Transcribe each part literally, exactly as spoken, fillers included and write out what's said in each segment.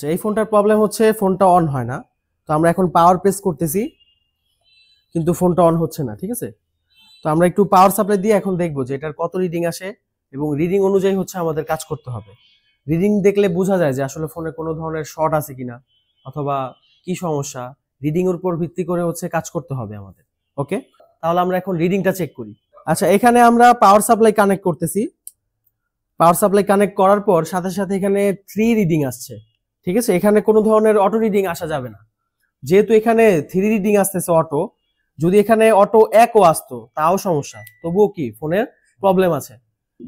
আচ্ছা এই ফোনটার প্রবলেম হচ্ছে ফোনটা অন হয় না। তো আমরা এখন পাওয়ার প্রেস করতেছি কিন্তু ফোনটা অন হচ্ছে না, ঠিক আছে। তো আমরা একটু পাওয়ার সাপ্লাই দিয়ে এখন দেখব যে এটার কত রিডিং আসে এবং রিডিং অনুযায়ী হচ্ছে আমাদের কাজ করতে হবে। রিডিং দেখলে বোঝা যায় যে আসলে ফোনে কোনো ধরনের শর্ট আছে কিনা অথবা কি সমস্যা, রিডিং এর উপর ভিত্তি করে হচ্ছে কাজ করতে হবে আমাদের। ওকে, তাহলে আমরা এখন রিডিংটা চেক করি। আচ্ছা এখানে আমরা পাওয়ার সাপ্লাই কানেক্ট করতেছি, পাওয়ার সাপ্লাই কানেক্ট করার পর সাথে সাথে এখানে থ্রি রিডিং আসছে, ঠিক আছে। এখানে কোনো ধরনের অটো রিডিং আসা যাবে না, যেহেতু এখানে থ্রি রিডিং আসতেছে অটো। যদি এখানে অটো একও আসতো তাও সমস্যা, তবুও কি ফোনের প্রবলেম আছে।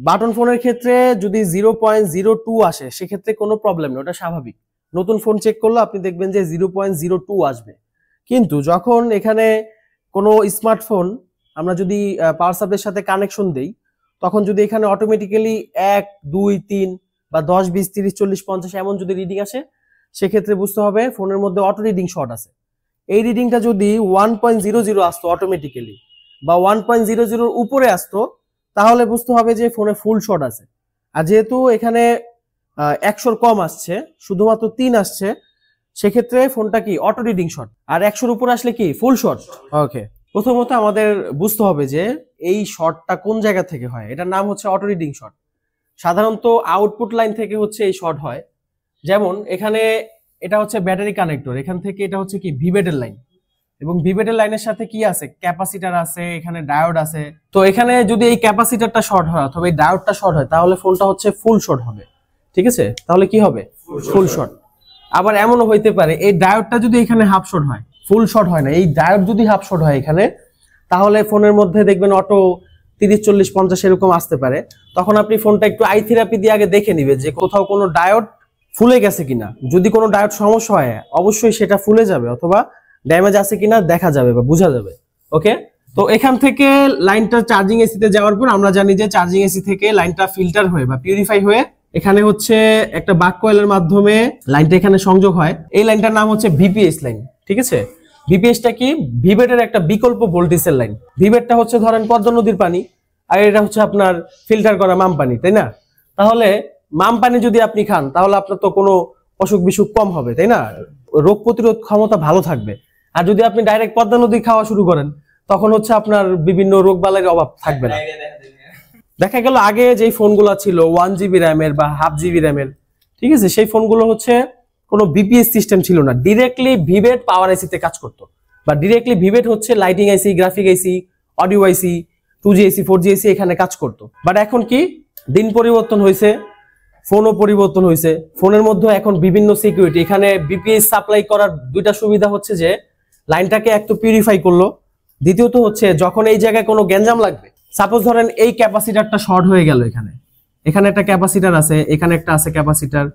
বাটন ফোনের ক্ষেত্রে যদি জিরো পয়েন্ট জিরো টু আসে সেক্ষেত্রে কোনো প্রবলেম নেই, ওটা স্বাভাবিক। নতুন ফোন চেক করলে আপনি দেখবেন যে জিরো পয়েন্ট জিরো টু আসবে। কিন্তু যখন এখানে কোনো স্মার্টফোন আমরা যদি পাওয়ার সাপ্লাইয়ের সাথে কানেকশন দেই তখন যদি এখানে অটোমেটিক্যালি এক দুই তিন বা দশ বিশ তিরিশ চল্লিশ পঞ্চাশ এমন যদি রিডিং আসে সেক্ষেত্রে বুঝতে হবে ফোনের মধ্যে অটো রিডিং শর্ট আছে। এই রিডিংটা যদি ওয়ান পয়েন্ট জিরো জিরো আসতো অটোমেটিক্যালি বা ওয়ান পয়েন্ট জিরো জিরোর উপরে আসতো তাহলে বুঝতে হবে যে ফোনে ফুল শর্ট আছে। আর যেহেতু এখানে একশোর কম আসছে, শুধুমাত্র তিন আসছে, সেক্ষেত্রে ফোনটা কি অটো রিডিং শর্ট, আর একশোর উপরে আসলে কি ফুল শর্ট। ওকে, প্রথমত আমাদের বুঝতে হবে যে এই শর্টটা কোন জায়গা থেকে হয়, এটার নাম হচ্ছে অটো রিডিং শর্ট। সাধারণত আউটপুট লাইন থেকে হচ্ছে এই শর্ট হয়। যেমন এখানে এটা হচ্ছে ব্যাটারি কানেক্টর, এখান থেকে এটা হচ্ছে কি ভিবেটের লাইন, এবং ভিবেটের লাইনের সাথে কি আছে ক্যাপাসিটার আছে, এখানে ডায়োড আছে। তো এখানে যদি এই ক্যাপাসিটারটা শর্ট হয় অথবা এই ডায়োডটা শর্ট হয় তাহলে ফোনটা হচ্ছে ফুল শর্ট হবে, ঠিক আছে। তাহলে কি হবে ফুল শর্ট। আবার এমনও হইতে পারে এই ডায়োডটা যদি এখানে হাফ শর্ট হয়, ফুল শর্ট হয় না, এই ডায়োড যদি হাফ শর্ট হয় এখানে, তাহলে ফোনের মধ্যে দেখবেন অটো তিরিশ চল্লিশ পঞ্চাশ এরকম আসতে পারে। তখন আপনি ফোনটা একটু আই থেরাপি দিয়ে আগে দেখে নেবেন যে কোথাও কোনো ডায়োড ফুলে গেছে কিনা। যদি কোনো ডায়োড সমস্যা হয় অবশ্যই সেটা ফুলে যাবে অথবা ড্যামেজ আছে কিনা দেখা যাবে বা বোঝা যাবে। ওকে, তো এখান থেকে লাইনটা চার্জিং এসিতে যাওয়ার পর আমরা জানি যে চার্জিং এসি থেকে লাইনটা ফিল্টার হয়ে বা পিউরিফাই হয়ে এখানে হচ্ছে একটা বাক কয়েলের মাধ্যমে লাইনটা এখানে সংযোগ হয়। এই লাইনটার নাম হচ্ছে ভিপিএস লাইন, ঠিক আছে। ভিপিএসটা কি ভিবেটের একটা বিকল্প ভোল্টেজের লাইন। ভিবেটটা হচ্ছে ধরেন পদ্মা নদীর পানি, আর এটা হচ্ছে আপনার ফিল্টার করা মাম পানি, তাই না। তাহলে মাম পানি যদি আপনি খান তাহলে আপনার তো কোনো অসুখ বিসুখ কম হবে, তাই না, রোগ প্রতিরোধ ক্ষমতা ভালো থাকবে। আর যদি আপনি ডাইরেক্ট পদ্মা নদী খাওয়া শুরু করেন তখন হচ্ছে আপনার বিভিন্ন রোগ বালার অভাব থাকবে না। দেখা গেল আগে যে ফোনগুলো ছিল ওয়ান জিবি র্যামের বা হাফ জিবি র্যামের, ঠিক আছে, সেই ফোনগুলো হচ্ছে কোনো বিপিএস সিস্টেম ছিল না, ডিরেক্টলি ভিবেট পাওয়ার আইসিতে কাজ করতো, বা ডিরেক্টলি ভিবেট হচ্ছে lighting IC, graphic IC, audio IC, two G IC, four G IC এখানে কাজ করতো। বাট এখন কি দিন পরিবর্তন হয়েছে, ফোনও পরিবর্তন হয়েছে, ফোনের মধ্যে এখন বিভিন্ন সিকিউরিটি। এখানে বিপিএস সাপ্লাই করার দুইটা সুবিধা হচ্ছে যে লাইনটাকে এক তো পিউরিফাই করলো, দ্বিতীয়ত হচ্ছে যখন এই জায়গায় কোনো গ্যাঞ্জাম লাগবে, সাপোজ ধরেন এই ক্যাপাসিটারটা শর্ট হয়ে গেল, এখানে এখানে একটা ক্যাপাসিটার আছে, এখানে একটা আছে ক্যাপাসিটার,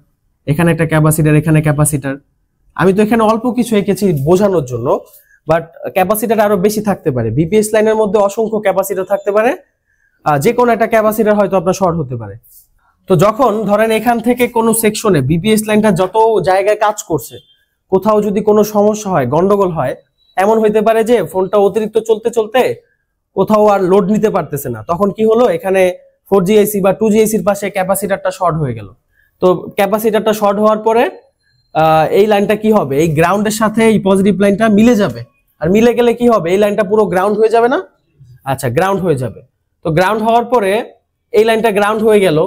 এখানে একটা ক্যাপাসিটার, এখানে ক্যাপাসিটার। আমি তো এখানে অল্প কিছু এঁকেছি বোঝানোর জন্য, বাট ক্যাপাসিটার আরো বেশি থাকতে পারে। বিপিএস লাইনের মধ্যে অসংখ্য ক্যাপাসিটার থাকতে পারে, যে কোনো একটা ক্যাপাসিটার হয়তো আপনার শর্ট হতে পারে। তো যখন ধরেন এখান থেকে কোনো সেকশনে বিপিএস লাইনটা যত জায়গায় কাজ করছে কোথাও যদি কোনো সমস্যা হয়, গন্ডগোল হয়, এমন হইতে পারে যে ফোনটা অতিরিক্ত চলতে চলতে কোথাও আর লোড নিতে পারতেছে না, তখন কি হলো এখানে ফোর জি আইসি বা টু জি আইসির পাশে ক্যাপাসিটারটা শর্ট হয়ে গেল। তো ক্যাপাসিটারটা শর্ট হওয়ার পরে এই লাইনটা কি হবে এই গ্রাউন্ডের সাথে এই পজিটিভ লাইনটা মিলে যাবে, আর মিলে গেলে কি হবে এই লাইনটা পুরো গ্রাউন্ড হয়ে যাবে না। আচ্ছা গ্রাউন্ড হয়ে যাবে, তো গ্রাউন্ড হওয়ার পরে এই লাইনটা গ্রাউন্ড হয়ে গেল,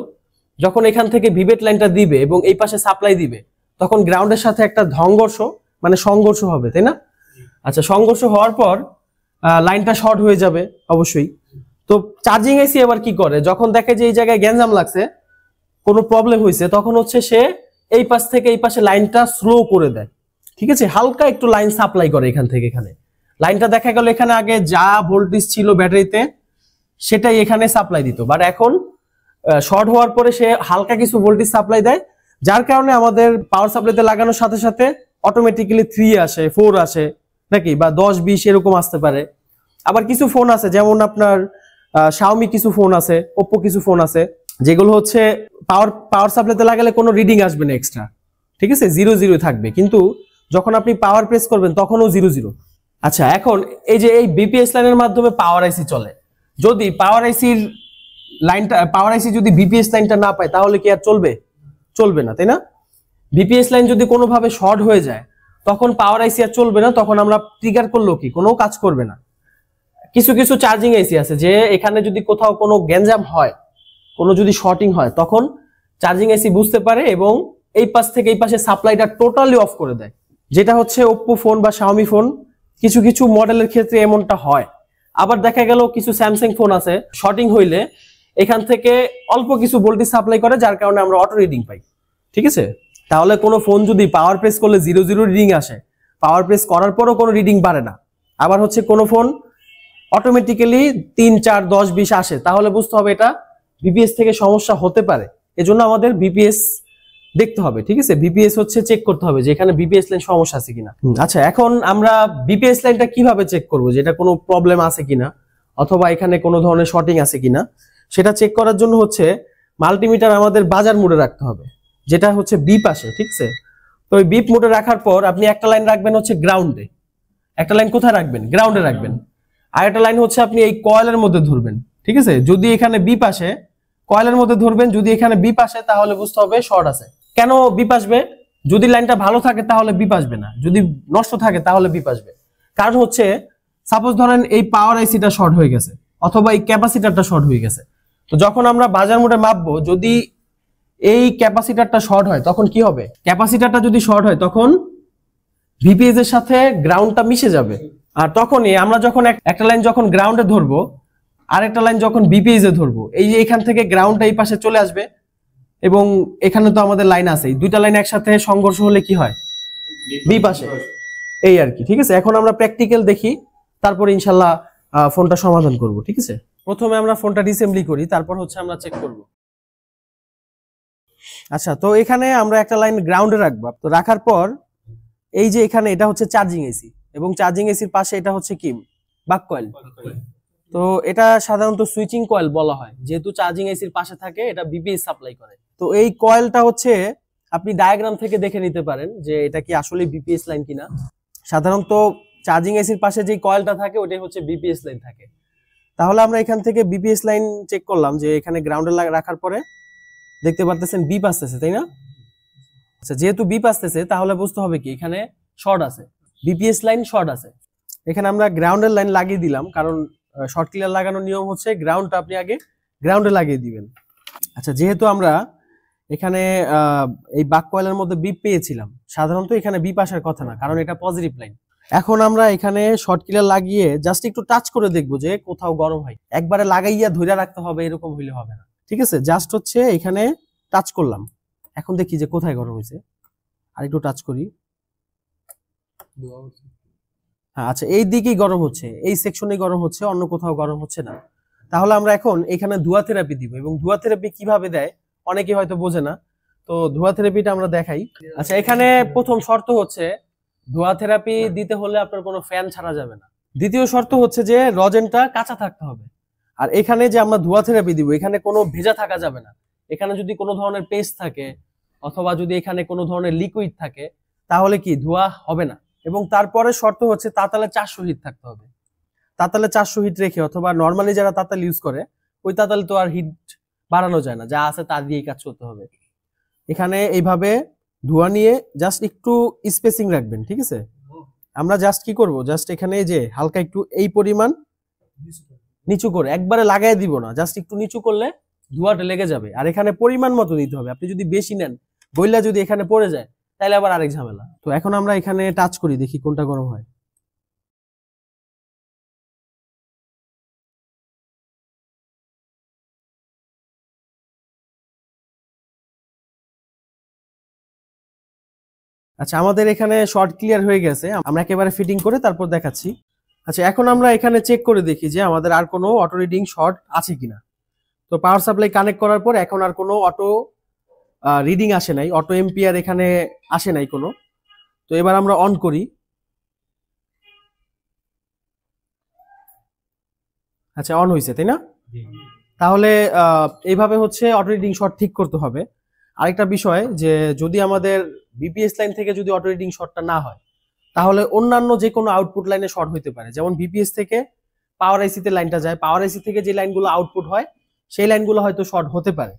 যখন এখান থেকে ভিবেট লাইনটা দিবে এবং এই পাশে সাপ্লাই দিবে তখন গ্রাউন্ডের সাথে একটা ধংঘর্ষ মানে সংঘর্ষ হবে, তাই না। আচ্ছা সংঘর্ষ হওয়ার পর লাইনটা শর্ট হয়ে যাবে অবশ্যই। তো চার্জিং আইসি আবার কি করে যখন দেখে যে এই জায়গায় গ্যাঞ্জাম লাগছে, কোনো প্রবলেম হয়েছে, তখন হচ্ছে সে এই পাশ থেকে এই পাশে লাইনটা স্লো করে দেয়, ঠিক আছে, হালকা একটু লাইন সাপ্লাই করে এখান থেকে এখানে। লাইনটা দেখা গেল এখানে আগে যা ভোল্টেজ ছিল ব্যাটারিতে সেটাই এখানে সাপ্লাই দিত, বাট এখন শর্ট হওয়ার পরে সে হালকা কিছু ভোল্টেজ সাপ্লাই দেয়, যার কারণে আমাদের পাওয়ার সাপ্লাইতে লাগানোর সাথে সাথে অটোমেটিক্যালি থ্রি আসে, ফোর আসে নাকি, বা দশ বিশ এরকম আসতে পারে। আবার কিছু ফোন আছে যেমন আপনার শাওমি কিছু ফোন আছে, ওপো কিছু ফোন আছে যেগুলো হচ্ছে পাওয়ার পাওয়ার সাপ্লাইতে লাগালে কোনো রিডিং আসবে না এক্সট্রা, ঠিক আছে, জিরো জিরো থাকবে, কিন্তু যখন আপনি পাওয়ার প্রেস করবেন তখনও জিরো জিরো। আচ্ছা এখন এই যে এই বিপিএস লাইনের মাধ্যমে পাওয়ার আইসি চলে, যদি পাওয়ার আইসির লাইনটা পাওয়ার আইসি যদি বিপিএস লাইনটা না পায় তাহলে কি আর চলবে চলবে না, তাই না। বিপিএস লাইন যদি কোনো ভাবে শর্ট হয়ে যায় তখন পাওয়ার আইসি আর চলবে না, তখন আমরা ট্রিগার করলো কি কোনো কাজ করবে না। কিছু কিছু চার্জিং আইসি আছে যে এখানে যদি কোথাও কোনো গ্যাঞ্জাম হয়, কোনো যদি শর্টিং হয়, তখন চার্জিং আইসি বুঝতে পারে এবং এই পাশ থেকে এই পাশে সাপ্লাইটা টোটালি অফ করে দেয়, যেটা হচ্ছে ওপ্পো ফোন বা শাওমি ফোন কিছু কিছু মডেলের ক্ষেত্রে এমনটা হয়। আবার দেখা গেল কিছু স্যামসাং ফোন আছে শর্টিং হইলে এখান থেকে অল্প কিছু ভোল্টেজ সাপ্লাই করে, যার কারণে আমরা অটো রিডিং পাই। ঠিক আছে, তাহলে কোনো ফোন যদি পাওয়ার প্রেস করলে জিরো জিরো রিডিং আসে, পাওয়ার প্রেস করার পরও কোনো রিডিং বাড়ে না। আবার হচ্ছে কোনো ফোন অটোমেটিক্যালি তিন চার দশ বিশ আসে, তাহলে বুঝতে হবে এটা বিপিএস থেকে সমস্যা হতে পারে। এজন্য আমাদের বিপিএস দেখতে হবে। ঠিক আছে, বিপিএস হচ্ছে চেক করতে হবে যে এখানে বিপিএস লাইন সমস্যা আছে কিনা। আচ্ছা, এখন আমরা বিপিএস লাইনটা কিভাবে চেক করব যে এটা কোনো প্রবলেম আছে কিনা অথবা এখানে কোনো ধরনের শর্টিং আছে কিনা, সেটা চেক করার জন্য হচ্ছে মাল্টিমিটার আমাদের বাজার মোডে রাখতে হবে, যেটা হচ্ছে বিপ আসে। ঠিক আছে, তো ওই বিপ মোডে রাখার পর আপনি একটা লাইন রাখবেন হচ্ছে গ্রাউন্ডে। একটা লাইন কোথায় রাখবেন? গ্রাউন্ডে রাখবেন। আর একটা লাইন হচ্ছে আপনি এই কয়েলের মধ্যে ধরবেন। ঠিক আছে, যদি এখানে বিপ আসে কয়েলের মধ্যে ধরবেন, যদি এখানে বিপ আসে তাহলে বুঝতে হবে শর্ট আছে। কেন বিপ আসবে? যদি লাইনটা ভালো থাকে তাহলে বিপ আসবে না, যদি নষ্ট থাকে তাহলে বিপ আসবে। কারণ হচ্ছে সাপোজ ধরেন এই পাওয়ার আইসিটা শর্ট হয়ে গেছে অথবা এই ক্যাপাসিটারটা শর্ট হয়ে গেছে, তো যখন আমরা বাজার মোডে মাপবো যদি এই ক্যাপাসিটারটা শর্ট হয় তখন কি হবে? ক্যাপাসিটারটা যদি শর্ট হয় তখন ভিপিএস এর সাথে গ্রাউন্ডটা মিশে যাবে। আর তখনই আমরা যখন একটা লাইন যখন গ্রাউন্ডে ধরবো আর একটা লাইন যখন বিপিএস এ ধরবো, এই যে এখান থেকে গ্রাউন্ডটা এই পাশে চলে আসবে এবং এখানে তো আমাদের লাইন আছে, দুইটা লাইন একসাথে সংঘর্ষ হলে কি হয়? বিপ আসে, এই আর কি। ঠিক আছে, এখন আমরা প্র্যাকটিক্যাল দেখি, তারপর ইনশাল্লাহ ফোনটা সমাধান করব। ঠিক আছে, প্রথমে আমরা ফোনটা ডিসঅ্যাসেম্বলি করি, তারপর হচ্ছে আমরা চেক করব। আচ্ছা, তো এখানে আমরা একটা লাইন গ্রাউন্ডে রাখবো। তো রাখার পর এই যে এখানে এটা হচ্ছে চার্জিং এসি এবং চার্জিং এসির পাশে এটা হচ্ছে কি বাক কয়েল। তো এটা সাধারণত সুইচিং কয়েল বলা হয়, যেহেতু চার্জিং এসির পাশে থাকে এটা বিপিএস সাপ্লাই করে। তো এই কয়েলটা হচ্ছে আপনি ডায়াগ্রাম থেকে দেখে নিতে পারেন যে এটা কি আসলে বিপিএস লাইন কিনা। সাধারণত চার্জিং এসির পাশে যে কয়েলটা থাকে ওটাই হচ্ছে বিপিএস লাইন থাকে। তাহলে আমরা এখান থেকে বিপিএস লাইন চেক করলাম যে এখানে গ্রাউন্ডে রাখার পরে দেখতে পারতেছেন বিপ আসতেছে, তাই না? আচ্ছা, যেহেতু বিপ আসতেছে তাহলে বুঝতে হবে কি এখানে শর্ট আছে, বিপিএস লাইন শর্ট আছে। এখানে আমরা গ্রাউন্ডের লাইন লাগিয়ে দিলাম, কারণ শর্ট ক্লিয়ার লাগানোর নিয়ম হচ্ছে গ্রাউন্ডটা আপনি আগে গ্রাউন্ডে লাগিয়ে দিবেন। আচ্ছা, যেহেতু আমরা এখানে এই বাক কয়েলের মধ্যে বিপ পেয়েছিলাম, সাধারণত এখানে বিপ আসার কথা না, কারণ এটা পজিটিভ লাইন। এখন আমরা এখানে শর্ট ক্লিয়ার লাগিয়ে জাস্ট একটু টাচ করে দেখবো যে কোথাও গরম হয়। একবারে লাগাইয়া ধরে রাখতে হবে এরকম হইলে হবে না। ঠিক আছে, জাস্ট হচ্ছে এখানে টাচ করলাম, এখন দেখি যে কোথায় গরম হয়েছে। আর একটু টাচ করি, হ্যাঁ আচ্ছা, এই দিকেই গরম হচ্ছে, এই সেকশনে গরম হচ্ছে, অন্য কোথাও গরম হচ্ছে না। তাহলে আমরা এখন এখানে ধোঁয়া থেরাপি দিব, এবং ধোঁয়া থেরাপি কিভাবে দেয় অনেকে হয়তো বোঝে না, তো ধোঁয়া থেরাপিটা আমরা দেখাই। আচ্ছা, এখানে প্রথম শর্ত হচ্ছে ধোঁয়া থেরাপি দিতে হলে আপনার কোনো ফ্যান ছাড়া যাবে না। দ্বিতীয় শর্ত হচ্ছে যে রজেনটা কাঁচা থাকতে হবে। আর এখানে যে আমরা ধোঁয়া থেরাপি দিব এখানে কোনো ভেজা থাকা যাবে না। এখানে যদি কোনো ধরনের পেস্ট থাকে অথবা যদি এখানে কোনো ধরনের লিকুইড থাকে তাহলে কি ধোঁয়া হবে না। এবং তারপরে শর্ত হচ্ছে তাতালে চারশো হিট থাকতে হবে। তাতালে চারশো হিট রেখে অথবা নর্মালি যারা তাতাল ইউজ করে ওই তাতালে তো আর হিট বাড়ানো যায় না, যা আছে তা দিয়েই কাজ করতে হবে। এখানে এইভাবে ধোঁয়া নিয়ে জাস্ট একটু স্পেসিং রাখবেন। ঠিক আছে, আমরা জাস্ট কি করব, জাস্ট এখানে যে হালকা একটু এই পরিমাণ নিচু করে, একবারে লাগাই দিব না, জাস্ট একটু নিচু করলে ধোঁয়াটা লেগে যাবে। আর এখানে পরিমাণ মতো দিতে হবে, আপনি যদি বেশি নেন বইলা যদি এখানে পড়ে যায় তাহলে আবার আরেক ঝামেলা। তো এখন আমরা এখানে টাচ করি, দেখি কোনটা গরম হয়। আচ্ছা, আমাদের এখানে শর্ট ক্লিয়ার হয়ে গেছে, আমরা একেবারে ফিটিং করে তারপর দেখাচ্ছি। আচ্ছা, এখন আমরা এখানে চেক করে দেখি যে আমাদের আর কোনো অটো রিডিং শর্ট আছে কিনা। তো পাওয়ার সাপ্লাই কানেক্ট করার পর এখন আর কোনো অটো রিডিং আসে নাই, অটো এম্পিয়ার এখানে আসে নাই কোনো। তো এবার আমরা অন করি। আচ্ছা, অন হয়েছে, তাই না? তাহলে এইভাবে হচ্ছে অটো রিডিং শর্ট ঠিক করতে হবে। আরেকটা বিষয় যে যদি আমাদের বিপিএস লাইন থেকে যদি অটো রিডিং শর্টটা না হয় তাহলে অন্যান্য যে কোনো আউটপুট লাইনে শর্ট হইতে পারে। যেমন বিপিএস থেকে পাওয়ার আইসিতে লাইনটা যায়, পাওয়ার আইসি থেকে যে লাইনগুলো আউটপুট হয় সেই লাইনগুলো হয়তো শর্ট হতে পারে।